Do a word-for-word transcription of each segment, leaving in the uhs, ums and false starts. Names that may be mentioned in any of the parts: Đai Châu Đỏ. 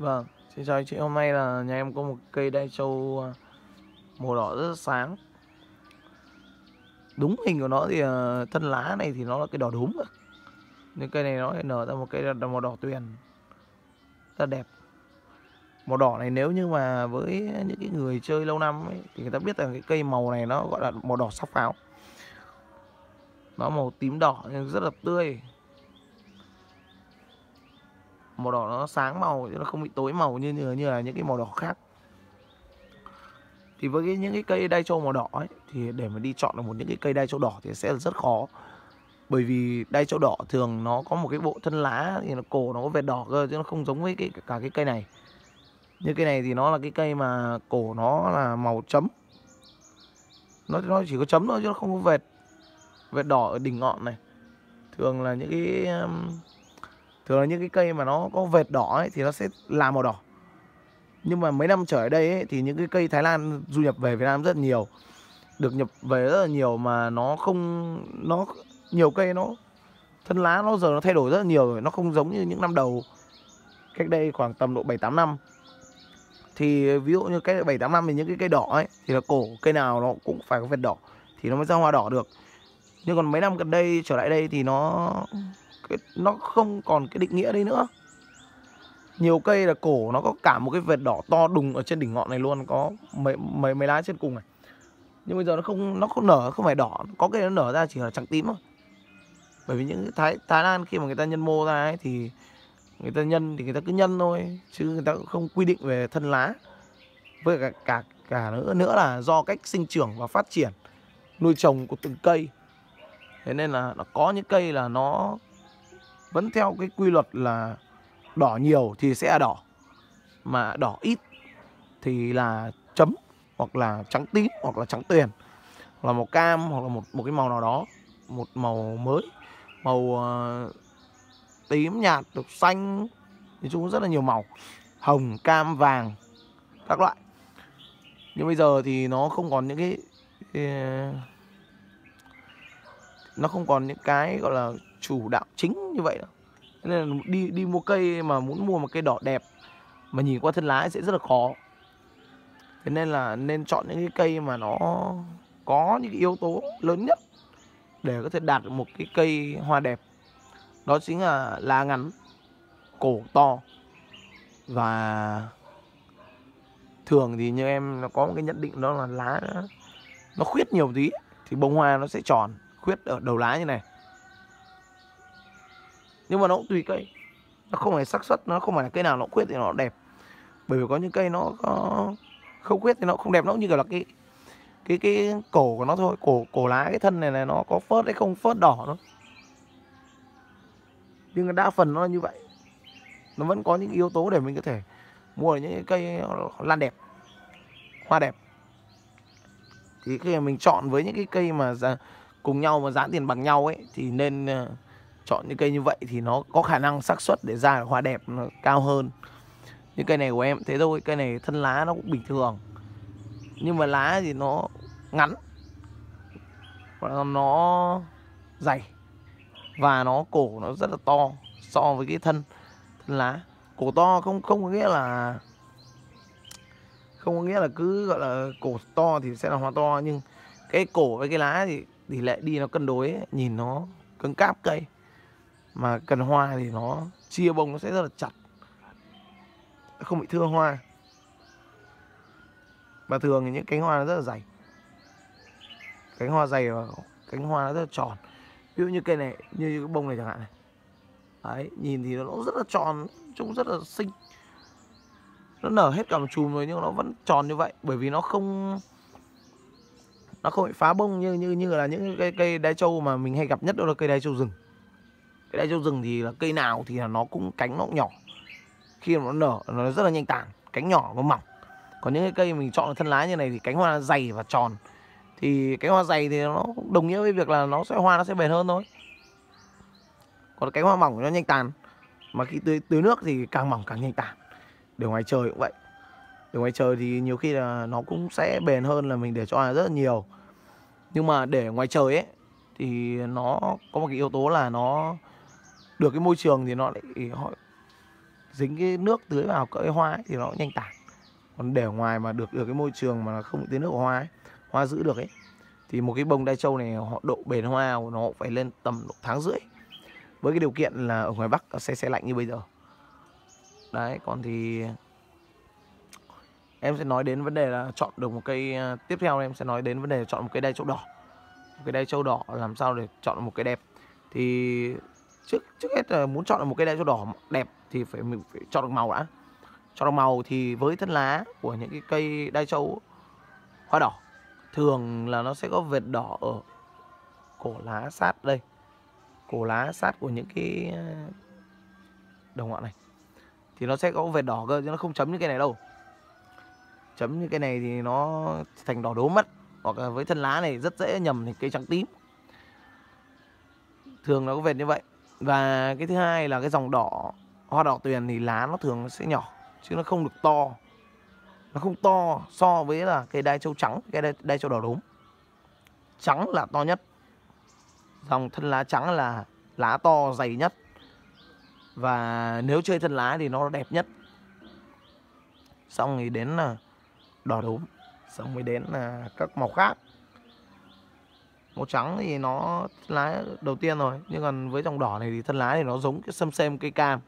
Vâng, xin chào chị. Hôm nay là nhà em có một cây đai châu màu đỏ rất sáng. Đúng hình của nó thì thân lá này thì nó là cái đỏ đúng. Nhưng cây này nó lại nở ra một cây màu đỏ tuyền, rất đẹp. Màu đỏ này nếu như mà với những cái người chơi lâu năm ấy, thì người ta biết rằng cái cây màu này nó gọi là màu đỏ sóc pháo. Nó màu tím đỏ nhưng rất là tươi. Màu đỏ nó sáng màu chứ nó không bị tối màu như như, như là những cái màu đỏ khác. Thì với cái, những cái cây đai châu màu đỏ ấy, thì để mà đi chọn được một những cái cây đai châu đỏ thì sẽ rất khó. Bởi vì đai châu đỏ thường nó có một cái bộ thân lá thì nó cổ nó có vệt đỏ cơ, chứ nó không giống với cái, cả cái cây này. Như cây này thì nó là cái cây mà cổ nó là màu chấm. Nó, nó chỉ có chấm thôi chứ nó không có vệt vệt đỏ ở đỉnh ngọn này. Thường là những cái Thường là những cái cây mà nó có vệt đỏ ấy, thì nó sẽ là màu đỏ. Nhưng mà mấy năm trở lại đây ấy, thì những cái cây Thái Lan du nhập về Việt Nam rất nhiều, được nhập về rất là nhiều mà nó không nó nhiều cây nó thân lá nó giờ nó thay đổi rất là nhiều rồi, nó không giống như những năm đầu cách đây khoảng tầm độ bảy tám năm. Thì ví dụ như cách bảy tám năm thì những cái cây đỏ ấy thì là cổ cây nào nó cũng phải có vệt đỏ thì nó mới ra hoa đỏ được. Nhưng còn mấy năm gần đây trở lại đây thì nó nó không còn cái định nghĩa đấy nữa. Nhiều cây là cổ nó có cả một cái vệt đỏ to đùng ở trên đỉnh ngọn này luôn, có mấy mấy, mấy lá trên cùng này. Nhưng bây giờ nó không nó không nở, không phải đỏ, có cây nó nở ra chỉ là trắng tím thôi. Bởi vì những Thái Thái Lan khi mà người ta nhân mô ra ấy, thì người ta nhân thì người ta cứ nhân thôi, chứ người ta cũng không quy định về thân lá. Với cả cả cả nữa nữa là do cách sinh trưởng và phát triển nuôi trồng của từng cây. Thế nên là nó có những cây là nó vẫn theo cái quy luật là đỏ nhiều thì sẽ là đỏ, mà đỏ ít thì là chấm, hoặc là trắng tím, hoặc là trắng tuyền, hoặc là màu cam, hoặc là một một cái màu nào đó, một màu mới, màu uh, tím nhạt, xanh, nói chung rất là nhiều màu, hồng, cam, vàng các loại. Nhưng bây giờ thì nó không còn những cái uh, nó không còn những cái gọi là chủ đạo chính như vậy nữa. Nên là đi đi mua cây mà muốn mua một cây đỏ đẹp mà nhìn qua thân lá sẽ rất là khó. Thế nên là nên chọn những cái cây mà nó có những cái yếu tố lớn nhất để có thể đạt được một cái cây hoa đẹp. Đó chính là lá ngắn, cổ to. Và thường thì như em nó có một cái nhận định đó là lá nó, nó khuyết nhiều tí thì bông hoa nó sẽ tròn, khuyết ở đầu lá như này. Nhưng mà nó cũng tùy cây, nó không phải xác suất, nó không phải là cây nào nó khuyết thì nó đẹp. Bởi vì có những cây nó có không khuyết thì nó không đẹp, nó cũng như kiểu là cái cái cái cổ của nó thôi, cổ cổ lá cái thân này này nó có phớt hay không phớt đỏ thôi. Nhưng đa phần nó là như vậy, nó vẫn có những yếu tố để mình có thể mua được những cây lan đẹp, hoa đẹp. Thì khi mà mình chọn với những cái cây mà cùng nhau mà giá tiền bằng nhau ấy thì nên chọn những cây như vậy thì nó có khả năng xác suất để ra hoa đẹp nó cao hơn. Những cây này của em thế thôi, cây này thân lá nó cũng bình thường. Nhưng mà lá thì nó ngắn, nó dày và nó cổ nó rất là to so với cái thân thân lá. Cổ to không không có nghĩa là không có nghĩa là cứ gọi là cổ to thì sẽ là hoa to, nhưng cái cổ với cái lá thì tỷ lệ đi nó cân đối ấy, nhìn nó cứng cáp cây. Mà cần hoa thì nó chia bông nó sẽ rất là chặt, không bị thưa hoa. Và thường thì những cánh hoa nó rất là dày, cánh hoa dày và cánh hoa nó rất là tròn. Ví dụ như cây này, như cái bông này chẳng hạn này. Đấy, nhìn thì nó rất là tròn, trông rất là xinh. Nó nở hết cả một chùm rồi nhưng nó vẫn tròn như vậy. Bởi vì nó không Nó không bị phá bông như như như là những cây, cây đai châu mà mình hay gặp nhất, đó là cây đai châu rừng. Cây đai châu rừng thì là cây nào thì là nó cũng cánh nó cũng nhỏ, khi mà nó nở nó rất là nhanh tàn, cánh nhỏ và mỏng. Còn những cái cây mình chọn ở thân lá như này thì cánh hoa dày và tròn. Thì cánh hoa dày thì nó cũng đồng nghĩa với việc là nó sẽ hoa nó sẽ bền hơn thôi. Còn cánh hoa mỏng thì nó nhanh tàn, mà khi tưới tưới nước thì càng mỏng càng nhanh tàn. Để ngoài trời cũng vậy. Để ngoài trời thì nhiều khi là nó cũng sẽ bền hơn là mình để cho hoa rất là nhiều. Nhưng mà để ngoài trời ấy thì nó có một cái yếu tố là nó được cái môi trường thì nó lại dính cái nước tưới vào cái hoa ấy, thì nó nhanh tản. Còn để ngoài mà được được cái môi trường mà không bị tưới nước của hoa ấy, hoa giữ được ấy, thì một cái bông đai châu này họ độ bền hoa nó phải lên tầm độ tháng rưỡi, với cái điều kiện là ở ngoài Bắc sẽ sẽ lạnh như bây giờ. Đấy, còn thì em sẽ nói đến vấn đề là chọn được một cây. Tiếp theo em sẽ nói đến vấn đề là chọn một cây đai châu đỏ. Một cây đai châu đỏ làm sao để chọn một cái đẹp. Thì trước trước hết là muốn chọn một cây đai châu đỏ đẹp thì phải mình phải chọn được màu đã. Chọn được màu thì với thân lá của những cái cây đai châu hoa đỏ thường là nó sẽ có vệt đỏ ở cổ lá sát đây. Cổ lá sát của những cái đầu ngọn này thì nó sẽ có vệt đỏ cơ, chứ nó không chấm như cái này đâu. Chấm như cái này thì nó thành đỏ đố mất. Hoặc là với thân lá này rất dễ nhầm thành cây trắng tím. Thường nó có vệt như vậy. Và cái thứ hai là cái dòng đỏ, hoa đỏ tuyền thì lá nó thường nó sẽ nhỏ, chứ nó không được to. Nó không to so với là cây đai châu trắng, cây đai, đai châu đỏ đốm. Trắng là to nhất. Dòng thân lá trắng là lá to dày nhất. Và nếu chơi thân lá thì nó đẹp nhất. Xong thì đến là đỏ đốm, xong mới đến là các màu khác. Màu trắng thì nó thân lá đầu tiên rồi, nhưng còn với dòng đỏ này thì thân lá thì nó giống cái sâm xem cây cam.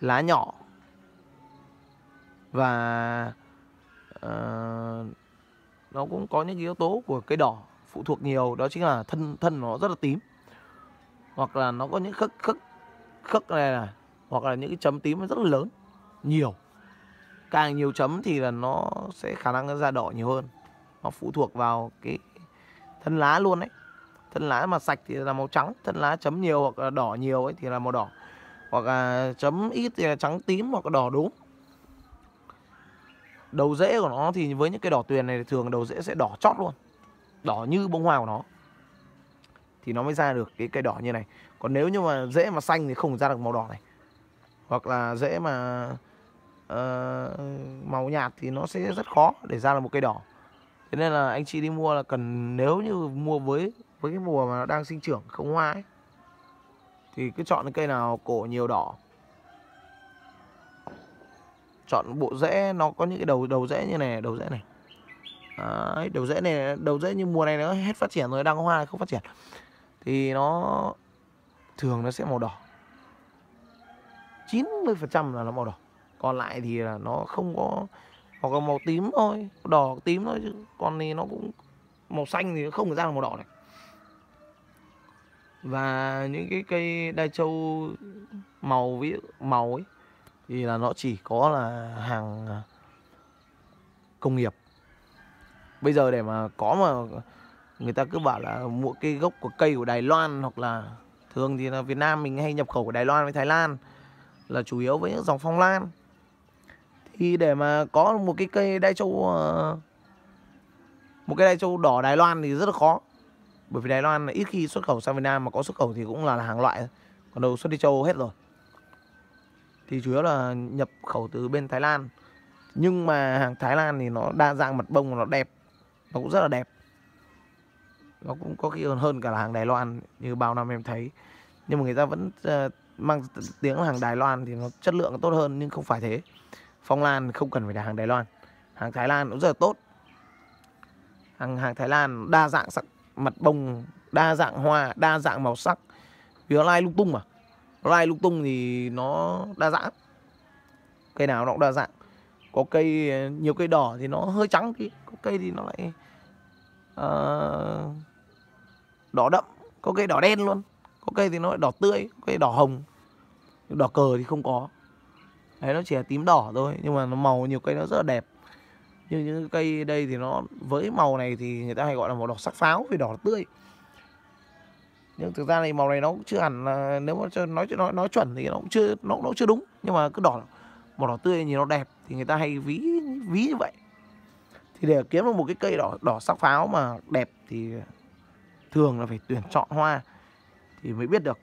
Lá nhỏ và uh, nó cũng có những yếu tố của cây đỏ phụ thuộc nhiều, đó chính là thân thân nó rất là tím, hoặc là nó có những khắc khắc khắc này này, hoặc là những cái chấm tím rất là lớn, nhiều. Càng nhiều chấm thì là nó sẽ khả năng ra đỏ nhiều hơn. Nó phụ thuộc vào cái thân lá luôn đấy. Thân lá mà sạch thì là màu trắng, thân lá chấm nhiều hoặc là đỏ nhiều ấy thì là màu đỏ, hoặc là chấm ít thì là trắng tím hoặc là đỏ đốm. Đầu rễ của nó thì với những cái đỏ tuyền này thì thường đầu rễ sẽ đỏ chót luôn, đỏ như bông hoa của nó, thì nó mới ra được cái cây đỏ như này. Còn nếu như mà rễ mà xanh thì không ra được màu đỏ này. Hoặc là rễ mà Uh, màu nhạt thì nó sẽ rất khó để ra là một cây đỏ. Thế nên là anh chị đi mua là cần, nếu như mua với với cái mùa mà nó đang sinh trưởng không hoa ấy, thì cứ chọn cây nào cổ nhiều đỏ. Chọn bộ rễ nó có những cái đầu đầu rễ như này, đầu rễ này. Đấy, đầu rễ này, đầu rễ như mùa này nó hết phát triển rồi, đang có hoa không phát triển. Thì nó thường nó sẽ màu đỏ. chín mươi phần trăm là nó màu đỏ. Còn lại thì là nó không có, hoặc là màu tím thôi, đỏ tím thôi, chứ còn thì nó cũng màu xanh thì nó không ra là màu đỏ này. Và những cái cây đai châu màu ví dụ màu ấy thì là nó chỉ có là hàng công nghiệp. Bây giờ để mà có mà người ta cứ bảo là mua cái gốc của cây của Đài Loan, hoặc là thường thì là Việt Nam mình hay nhập khẩu của Đài Loan với Thái Lan là chủ yếu với những dòng phong lan. Thì để mà có một cái cây đai châu Một cái đai châu đỏ Đài Loan thì rất là khó. Bởi vì Đài Loan ít khi xuất khẩu sang Việt Nam, mà có xuất khẩu thì cũng là hàng loại, còn đâu xuất đi châu hết rồi. Thì chủ yếu là nhập khẩu từ bên Thái Lan. Nhưng mà hàng Thái Lan thì nó đa dạng mặt bông, nó đẹp, nó cũng rất là đẹp. Nó cũng có khi hơn hơn cả là hàng Đài Loan như bao năm em thấy. Nhưng mà người ta vẫn mang tiếng là hàng Đài Loan thì nó chất lượng tốt hơn, nhưng không phải thế. Phong lan không cần phải là hàng Đài Loan, hàng Thái Lan cũng rất là tốt. Hàng hàng Thái Lan đa dạng sắc, mặt bông, đa dạng hoa, đa dạng màu sắc. Vì nó lai lung tung mà, nó lai lung tung thì nó đa dạng. Cây nào nó cũng đa dạng. Có cây nhiều cây đỏ thì nó hơi trắng tí, có cây thì nó lại uh, đỏ đậm, có cây đỏ đen luôn. Có cây thì nó lại đỏ tươi, có cây đỏ hồng. Đỏ cờ thì không có. Đấy, nó chỉ là tím đỏ thôi. Nhưng mà nó màu nhiều cây nó rất là đẹp. Như những cây đây thì nó, với màu này thì người ta hay gọi là màu đỏ sắc pháo, vì đỏ là tươi. Nhưng thực ra này màu này nó cũng chưa hẳn là, nếu mà nói nói, nói chuẩn thì nó cũng chưa nó cũng chưa đúng. Nhưng mà cứ đỏ, màu đỏ tươi nhìn nó đẹp, thì người ta hay ví ví như vậy. Thì để kiếm được một cái cây đỏ đỏ sắc pháo mà đẹp thì thường là phải tuyển chọn hoa thì mới biết được.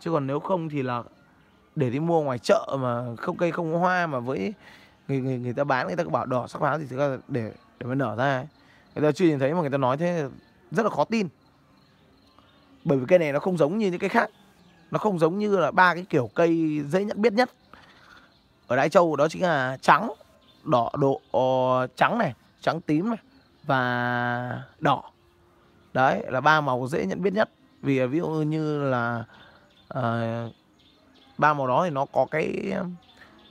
Chứ còn nếu không thì là để đi mua ngoài chợ mà không cây không có hoa, mà với người người, người ta bán, người ta cứ bảo đỏ sắc pháo, thì thực ra để để mà nở ra ấy, người ta chưa nhìn thấy mà người ta nói thế rất là khó tin. Bởi vì cây này nó không giống như những cái khác. Nó không giống như là ba cái kiểu cây dễ nhận biết nhất ở Đai Châu, đó chính là trắng, đỏ độ trắng này, trắng tím này và đỏ. Đấy là ba màu dễ nhận biết nhất. Vì ví dụ như là à, ba màu đó thì nó có cái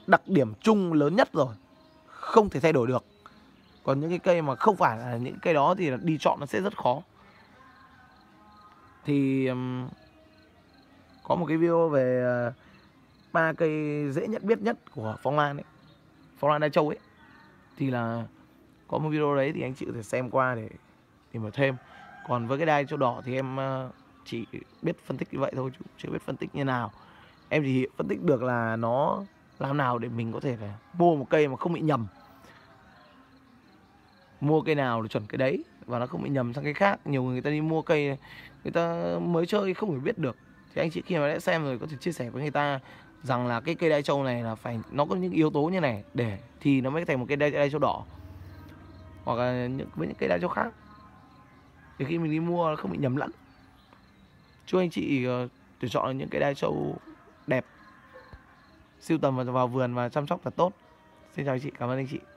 đặc điểm chung lớn nhất rồi, không thể thay đổi được. Còn những cái cây mà không phải là những cây đó thì đi chọn nó sẽ rất khó. Thì có một cái video về ba cây dễ nhận biết nhất của phong lan ấy, phong lan Đai Châu ấy, thì là có một video đấy thì anh chị có thể xem qua để tìm hiểu thêm. Còn với cái Đai Châu Đỏ thì em chỉ biết phân tích như vậy thôi, chứ chưa biết phân tích như nào. Em chỉ phân tích được là nó làm nào để mình có thể phải mua một cây mà không bị nhầm, mua cây nào để chuẩn cái đấy và nó không bị nhầm sang cái khác. Nhiều người người ta đi mua cây, người ta mới chơi không phải biết được. Thì anh chị khi mà đã xem rồi có thể chia sẻ với người ta rằng là cái cây Đai Châu này là phải nó có những yếu tố như này để thì nó mới thành một cây Đai, Đai Châu Đỏ, hoặc là những, với những cây Đai Châu khác, thì khi mình đi mua nó không bị nhầm lẫn. Chúc anh chị uh, tuyển chọn những cây Đai Châu đẹp, sưu tầm vào, vào vườn và chăm sóc thật tốt. Xin chào anh chị, cảm ơn anh chị.